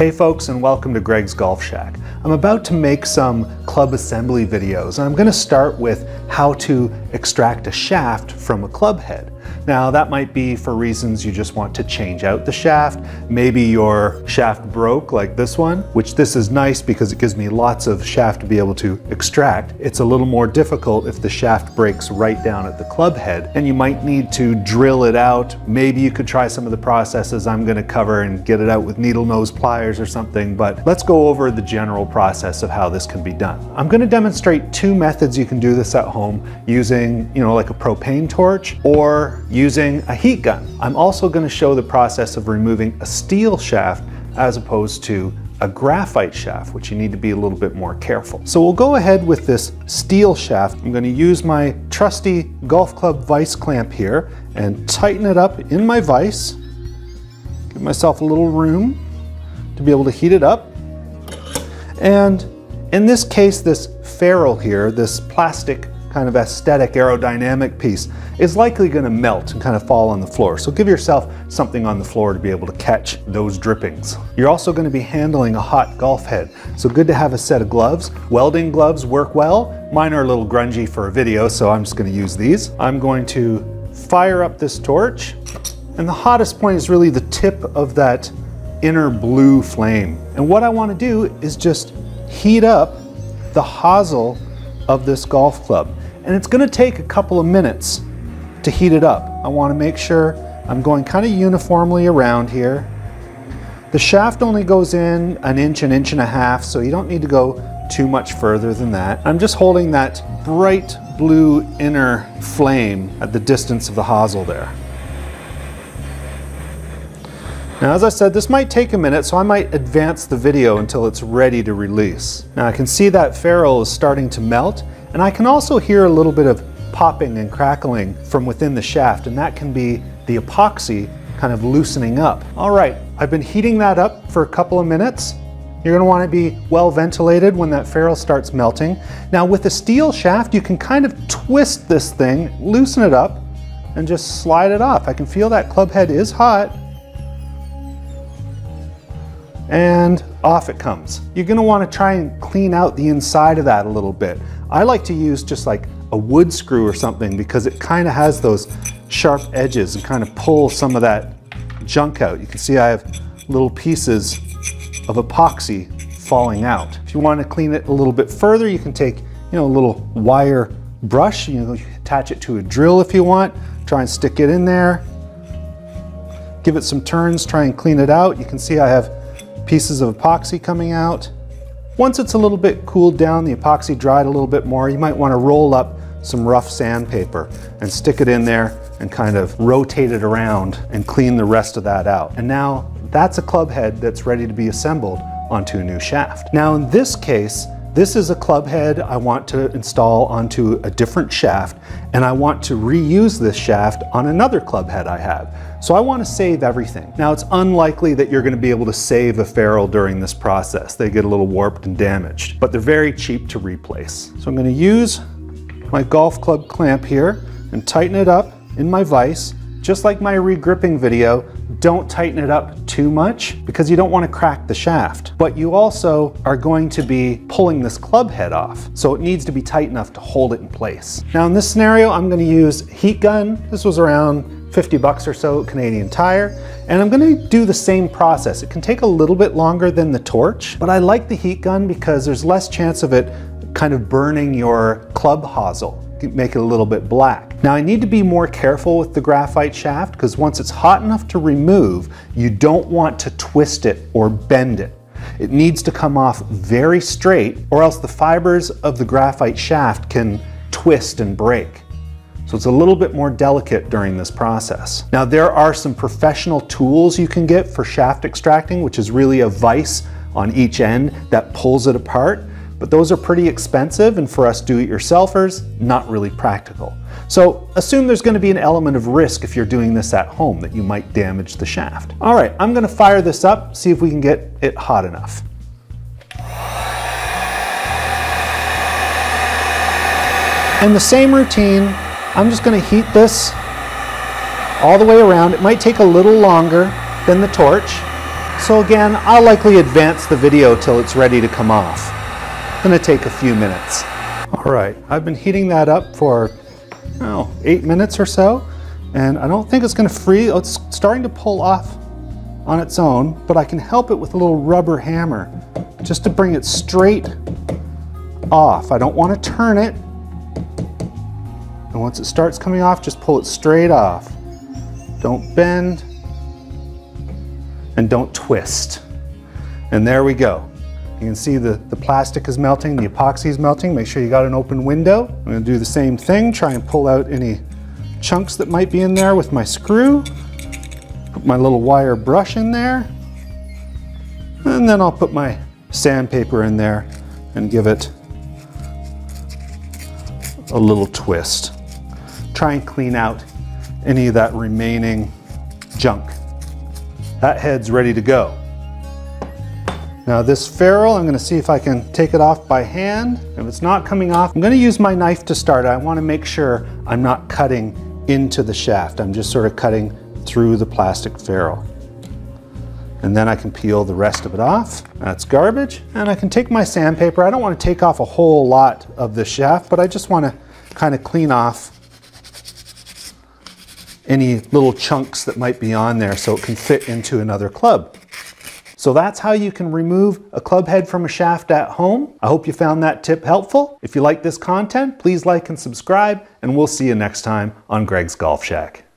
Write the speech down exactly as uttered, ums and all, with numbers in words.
Hey folks, and welcome to Greg's Golf Shack. I'm about to make some club assembly videos, and I'm going to start with how to extract a shaft from a club head. Now that might be for reasons you just want to change out the shaft. Maybe your shaft broke like this one, which this is nice because it gives me lots of shaft to be able to extract. It's a little more difficult if the shaft breaks right down at the club head, and you might need to drill it out. Maybe you could try some of the processes I'm going to cover and get it out with needle nose pliers or something, but let's go over the general process of how this can be done. I'm going to demonstrate two methods you can do this at home using, you know, like a propane torch or using a heat gun. I'm also going to show the process of removing a steel shaft as opposed to a graphite shaft, which you need to be a little bit more careful. So we'll go ahead with this steel shaft. I'm going to use my trusty golf club vise clamp here and tighten it up in my vise. Give myself a little room to be able to heat it up. And in this case, this ferrule here, this plastic kind of aesthetic aerodynamic piece, is likely going to melt and kind of fall on the floor. So give yourself something on the floor to be able to catch those drippings. You're also going to be handling a hot golf head, so good to have a set of gloves. Welding gloves work well. Mine are a little grungy for a video, so I'm just going to use these. I'm going to fire up this torch, and the hottest point is really the tip of that inner blue flame. And what I want to do is just heat up the hosel of this golf club. And it's going to take a couple of minutes to heat it up. I want to make sure I'm going kind of uniformly around here. The shaft only goes in an inch, an inch and a half, so you don't need to go too much further than that. I'm just holding that bright blue inner flame at the distance of the hosel there. Now, as I said, this might take a minute, so I might advance the video until it's ready to release. Now I can see that ferrule is starting to melt, and I can also hear a little bit of popping and crackling from within the shaft, and that can be the epoxy kind of loosening up. All right, I've been heating that up for a couple of minutes. You're going to want to be well ventilated when that ferrule starts melting. Now with a steel shaft, you can kind of twist this thing, loosen it up, and just slide it off. I can feel that club head is hot. And off it comes. You're gonna wanna try and clean out the inside of that a little bit. I like to use just like a wood screw or something because it kinda has those sharp edges and kinda pull some of that junk out. You can see I have little pieces of epoxy falling out. If you wanna clean it a little bit further, you can take, you know, a little wire brush, you know, you attach it to a drill if you want, try and stick it in there. Give it some turns, try and clean it out. You can see I have pieces of epoxy coming out. Once it's a little bit cooled down, the epoxy dried a little bit more, you might want to roll up some rough sandpaper and stick it in there and kind of rotate it around and clean the rest of that out. And now that's a club head that's ready to be assembled onto a new shaft. Now in this case, this is a club head I want to install onto a different shaft, and I want to reuse this shaft on another club head I have. So I want to save everything. Now it's unlikely that you're going to be able to save a ferrule during this process. They get a little warped and damaged, but they're very cheap to replace. So I'm going to use my golf club clamp here and tighten it up in my vise. Just like my regripping video, don't tighten it up too much because you don't want to crack the shaft. But you also are going to be pulling this club head off, so it needs to be tight enough to hold it in place. Now in this scenario, I'm going to use a heat gun. This was around fifty bucks or so, Canadian Tire. And I'm gonna do the same process. It can take a little bit longer than the torch, but I like the heat gun because there's less chance of it kind of burning your club hosel. Make it a little bit black. Now I need to be more careful with the graphite shaft because once it's hot enough to remove, you don't want to twist it or bend it. It needs to come off very straight or else the fibers of the graphite shaft can twist and break. So it's a little bit more delicate during this process. Now there are some professional tools you can get for shaft extracting, which is really a vise on each end that pulls it apart, but those are pretty expensive and for us do-it-yourselfers, not really practical. So assume there's going to be an element of risk if you're doing this at home that you might damage the shaft. All right, I'm going to fire this up, see if we can get it hot enough. And the same routine, I'm just going to heat this all the way around. It might take a little longer than the torch, So again, I'll likely advance the video till it's ready to come off. It's gonna take a few minutes. All right, I've been heating that up for oh, eight minutes or so, and I don't think it's gonna freeze. It's starting to pull off on its own, but I can help it with a little rubber hammer just to bring it straight off. I don't want to turn it. And once it starts coming off, just pull it straight off. Don't bend and don't twist. And there we go. You can see the, the plastic is melting, the epoxy is melting. Make sure you got an open window. I'm going to do the same thing. Try and pull out any chunks that might be in there with my screw. Put my little wire brush in there. And then I'll put my sandpaper in there and give it a little twist. Try and clean out any of that remaining junk. That head's ready to go. Now this ferrule, I'm going to see if I can take it off by hand. If it's not coming off, I'm going to use my knife to start. I want to make sure I'm not cutting into the shaft. I'm just sort of cutting through the plastic ferrule. And then I can peel the rest of it off. That's garbage. And I can take my sandpaper. I don't want to take off a whole lot of the shaft, but I just want to kind of clean off any little chunks that might be on there so it can fit into another club. So that's how you can remove a club head from a shaft at home. I hope you found that tip helpful. If you like this content, please like and subscribe, and we'll see you next time on Greg's Golf Shack.